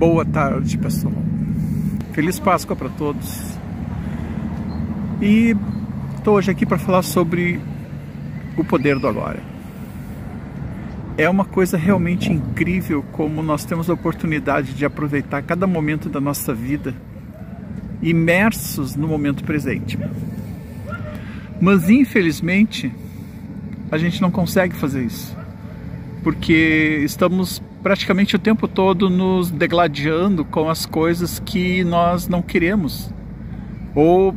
Boa tarde, pessoal. Feliz Páscoa para todos. E estou hoje aqui para falar sobre o poder do agora. É uma coisa realmente incrível como nós temos a oportunidade de aproveitar cada momento da nossa vida imersos no momento presente. Mas infelizmente a gente não consegue fazer isso, porque estamos praticamente o tempo todo nos degladiando com as coisas que nós não queremos, ou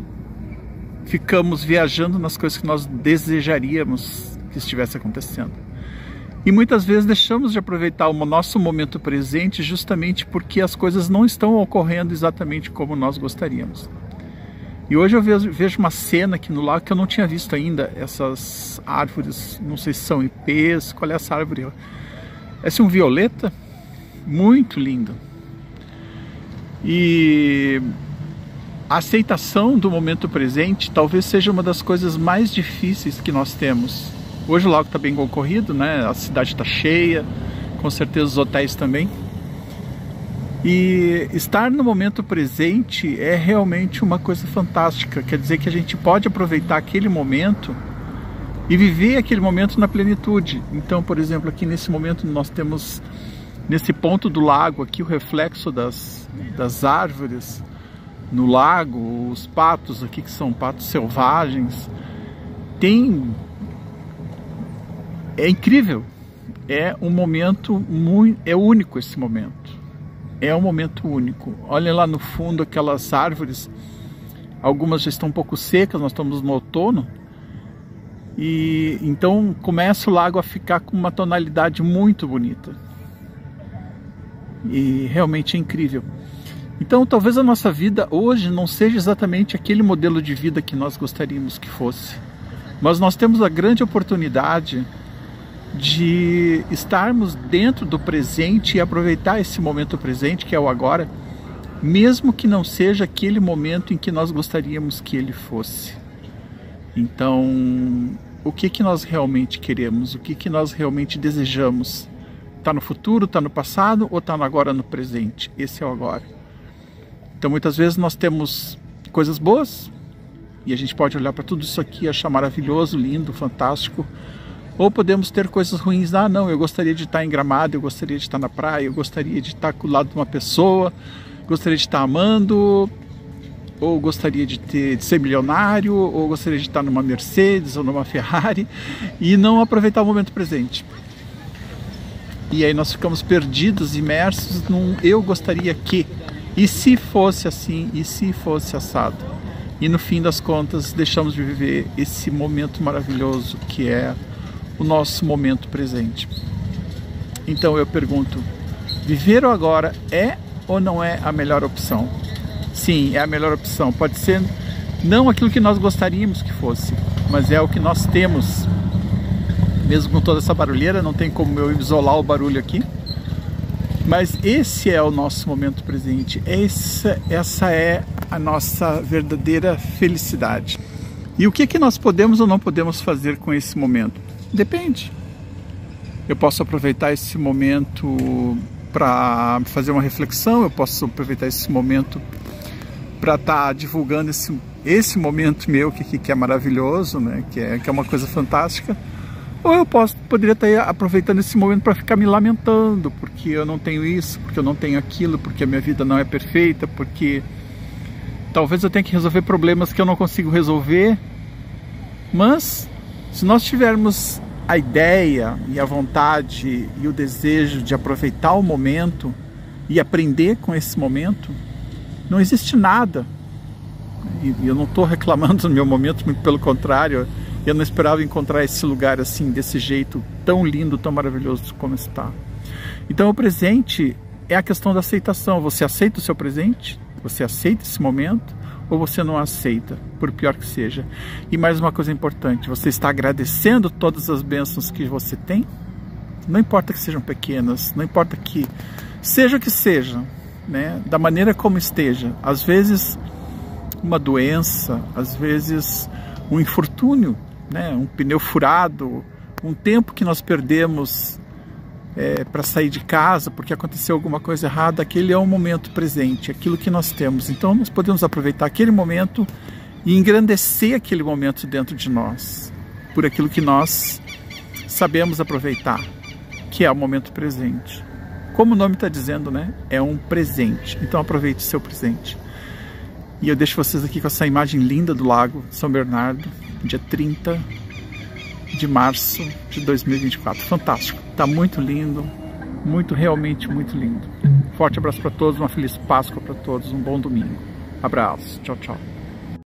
ficamos viajando nas coisas que nós desejaríamos que estivesse acontecendo. E muitas vezes deixamos de aproveitar o nosso momento presente justamente porque as coisas não estão ocorrendo exatamente como nós gostaríamos. E hoje eu vejo uma cena aqui no lago que eu não tinha visto ainda. Essas árvores, não sei se são ipês, qual é essa árvore? Esse é um violeta, muito lindo. E a aceitação do momento presente talvez seja uma das coisas mais difíceis que nós temos. Hoje o lago está bem concorrido, né? A cidade está cheia, com certeza os hotéis também. E estar no momento presente é realmente uma coisa fantástica, quer dizer que a gente pode aproveitar aquele momento e viver aquele momento na plenitude. Então, por exemplo, aqui nesse momento nós temos, nesse ponto do lago aqui, o reflexo das árvores no lago, os patos aqui que são patos selvagens. É incrível, é um momento muito, é único esse momento. É um momento único. Olhem lá no fundo aquelas árvores, algumas já estão um pouco secas, nós estamos no outono, e então começa o lago a ficar com uma tonalidade muito bonita. E realmente é incrível. Então talvez a nossa vida hoje não seja exatamente aquele modelo de vida que nós gostaríamos que fosse, mas nós temos a grande oportunidade de estarmos dentro do presente e aproveitar esse momento presente, que é o agora, mesmo que não seja aquele momento em que nós gostaríamos que ele fosse. Então, o que nós realmente queremos? O que nós realmente desejamos? Está no futuro, está no passado ou está agora, no presente? Esse é o agora. Então, muitas vezes nós temos coisas boas e a gente pode olhar para tudo isso aqui e achar maravilhoso, lindo, fantástico. Ou podemos ter coisas ruins. Ah, não, eu gostaria de estar em Gramado, eu gostaria de estar na praia, eu gostaria de estar do lado de uma pessoa, gostaria de estar amando, ou gostaria de ser milionário, ou gostaria de estar numa Mercedes ou numa Ferrari, e não aproveitar o momento presente. E aí nós ficamos perdidos, imersos num eu gostaria que, e se fosse assim, e se fosse assado. E no fim das contas, deixamos de viver esse momento maravilhoso que é o nosso momento presente. Então eu pergunto, viver o agora é ou não é a melhor opção? Sim, é a melhor opção. Pode ser não aquilo que nós gostaríamos que fosse, mas é o que nós temos. Mesmo com toda essa barulheira, não tem como eu isolar o barulho aqui, mas esse é o nosso momento presente. Essa é a nossa verdadeira felicidade. E o que nós podemos ou não podemos fazer com esse momento? Depende. Eu posso aproveitar esse momento para fazer uma reflexão, eu posso aproveitar esse momento para estar divulgando esse momento meu que é maravilhoso, né? que é uma coisa fantástica. Ou eu poderia estar aproveitando esse momento para ficar me lamentando, porque eu não tenho isso, porque eu não tenho aquilo, porque a minha vida não é perfeita, porque talvez eu tenha que resolver problemas que eu não consigo resolver. Mas se nós tivermos a ideia e a vontade e o desejo de aproveitar o momento e aprender com esse momento, não existe nada. E eu não estou reclamando do meu momento, muito pelo contrário, eu não esperava encontrar esse lugar assim, desse jeito tão lindo, tão maravilhoso como está. Então o presente é a questão da aceitação. Você aceita o seu presente? Você aceita esse momento? Ou você não aceita, por pior que seja? E mais uma coisa importante, você está agradecendo todas as bênçãos que você tem? Não importa que sejam pequenas, não importa que seja o que seja, né? Da maneira como esteja. Às vezes uma doença, às vezes um infortúnio, né? Um pneu furado, um tempo que nós perdemos, para sair de casa porque aconteceu alguma coisa errada, aquele é o momento presente, aquilo que nós temos. Então nós podemos aproveitar aquele momento e engrandecer aquele momento dentro de nós, por aquilo que nós sabemos aproveitar, que é o momento presente. Como o nome está dizendo, né? É um presente. Então aproveite o seu presente. E eu deixo vocês aqui com essa imagem linda do lago São Bernardo, dia 30 de março de 2024. Fantástico. Está muito lindo. Muito, realmente muito lindo. Forte abraço para todos, uma feliz Páscoa para todos, um bom domingo. Abraço. Tchau, tchau.